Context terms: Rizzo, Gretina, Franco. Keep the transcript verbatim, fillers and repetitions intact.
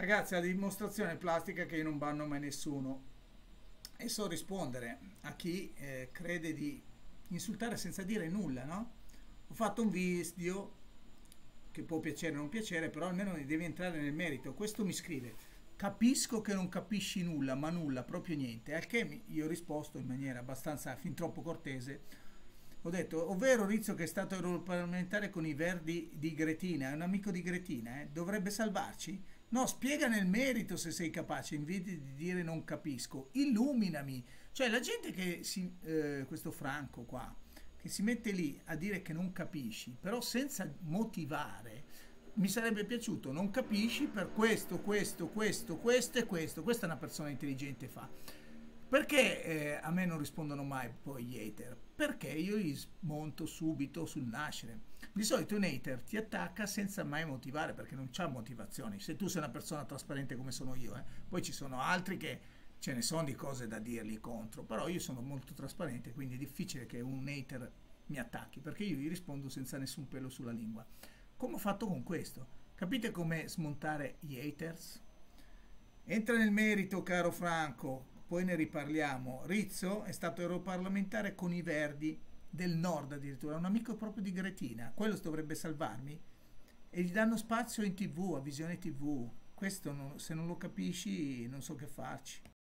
Ragazzi, la dimostrazione plastica che io non banno mai nessuno, e so rispondere a chi eh, crede di insultare senza dire nulla, no? Ho fatto un video che può piacere o non piacere, però almeno devi entrare nel merito. Questo mi scrive: capisco che non capisci nulla, ma nulla, proprio niente. Al che io ho risposto in maniera abbastanza fin troppo cortese. Ho detto, ovvero Rizzo, che è stato europarlamentare con i Verdi di Gretina, è un amico di Gretina, eh? Dovrebbe salvarci? No, spiega nel merito se sei capace, invece di dire non capisco, illuminami. Cioè la gente che si, eh, questo Franco qua, che si mette lì a dire che non capisci, però senza motivare, mi sarebbe piaciuto, non capisci per questo, questo, questo, questo e questo. Questa è una persona intelligente, fa. Perché eh, a me non rispondono mai poi gli hater? Perché io li smonto subito sul nascere. Di solito un hater ti attacca senza mai motivare, perché non c'ha motivazioni. Se tu sei una persona trasparente come sono io, eh, poi ci sono altri che ce ne sono di cose da dirgli contro, però io sono molto trasparente, quindi è difficile che un hater mi attacchi, perché io gli rispondo senza nessun pelo sulla lingua. Come ho fatto con questo? Capite come smontare gli haters? Entra nel merito, caro Franco. Poi ne riparliamo. Rizzo è stato europarlamentare con i Verdi del Nord addirittura, un amico proprio di Gretina, quello dovrebbe salvarmi, e gli danno spazio in tv, a Visione tivù. Questo non, se non lo capisci non so che farci.